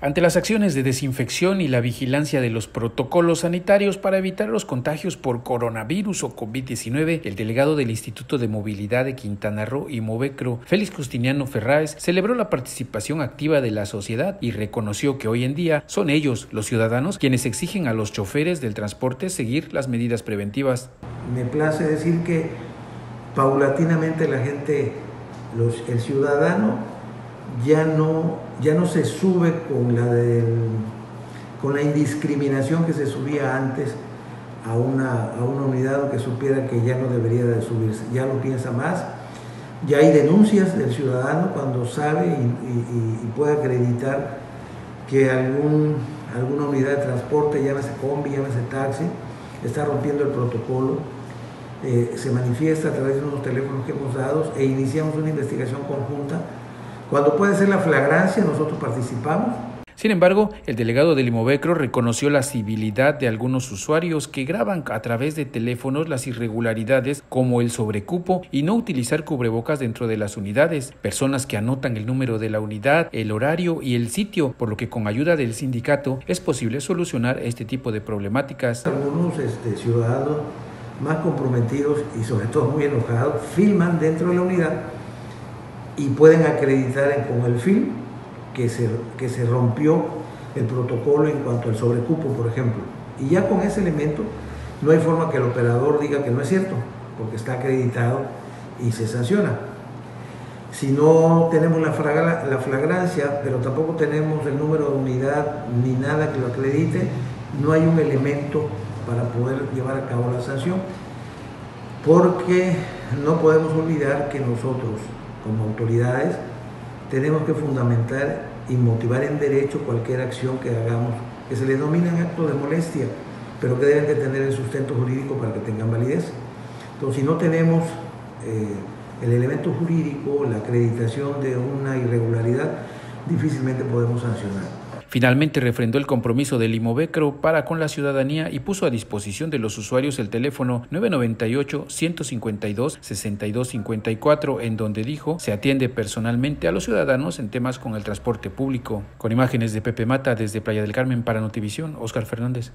Ante las acciones de desinfección y la vigilancia de los protocolos sanitarios para evitar los contagios por coronavirus o COVID-19, el delegado del Instituto de Movilidad de Quintana Roo y Movecro, Félix Justiniano Ferráes, celebró la participación activa de la sociedad y reconoció que hoy en día son ellos, los ciudadanos, quienes exigen a los choferes del transporte seguir las medidas preventivas. Me place decir que paulatinamente la gente, el ciudadano, ya no se sube con la indiscriminación que se subía antes a una unidad o que supiera que ya no debería de subirse, ya lo piensa más, ya hay denuncias del ciudadano cuando sabe y puede acreditar que alguna unidad de transporte, llámese combi, llámese taxi, está rompiendo el protocolo, se manifiesta a través de unos teléfonos que hemos dado e iniciamos una investigación conjunta. Cuando puede ser la flagrancia, nosotros participamos. Sin embargo, el delegado del Limovecro reconoció la civilidad de algunos usuarios que graban a través de teléfonos las irregularidades como el sobrecupo y no utilizar cubrebocas dentro de las unidades, personas que anotan el número de la unidad, el horario y el sitio, por lo que con ayuda del sindicato es posible solucionar este tipo de problemáticas. Algunos ciudadanos más comprometidos y sobre todo muy enojados filman dentro de la unidad y pueden acreditar con el film que se rompió el protocolo en cuanto al sobrecupo, por ejemplo. Y ya con ese elemento no hay forma que el operador diga que no es cierto, porque está acreditado y se sanciona. Si no tenemos la flagrancia, pero tampoco tenemos el número de unidad ni nada que lo acredite, no hay un elemento para poder llevar a cabo la sanción, porque no podemos olvidar que nosotros, como autoridades, tenemos que fundamentar y motivar en derecho cualquier acción que hagamos, que se le denominan actos de molestia, pero que deben de tener el sustento jurídico para que tengan validez. Entonces, si no tenemos el elemento jurídico, la acreditación de una irregularidad, difícilmente podemos sancionar. Finalmente refrendó el compromiso del Limovecro para con la ciudadanía y puso a disposición de los usuarios el teléfono 998-152-6254, en donde dijo se atiende personalmente a los ciudadanos en temas con el transporte público. Con imágenes de Pepe Mata desde Playa del Carmen para Notivisión, Oscar Fernández.